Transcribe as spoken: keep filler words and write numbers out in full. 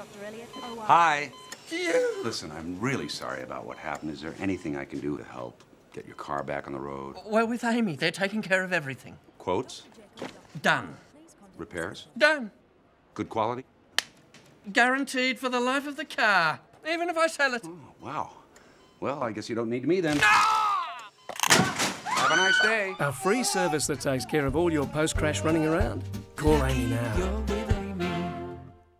Doctor Elliott. Oh, uh, Hi. You. Listen, I'm really sorry about what happened. Is there anything I can do to help get your car back on the road? Well, with A A M I, they're taking care of everything. Quotes? Done. Repairs? Done. Good quality? Guaranteed for the life of the car, even if I sell it. Oh, wow. Well, I guess you don't need me then. No! Have a nice day. A free service that takes care of all your post-crash running around. Call A A M I now.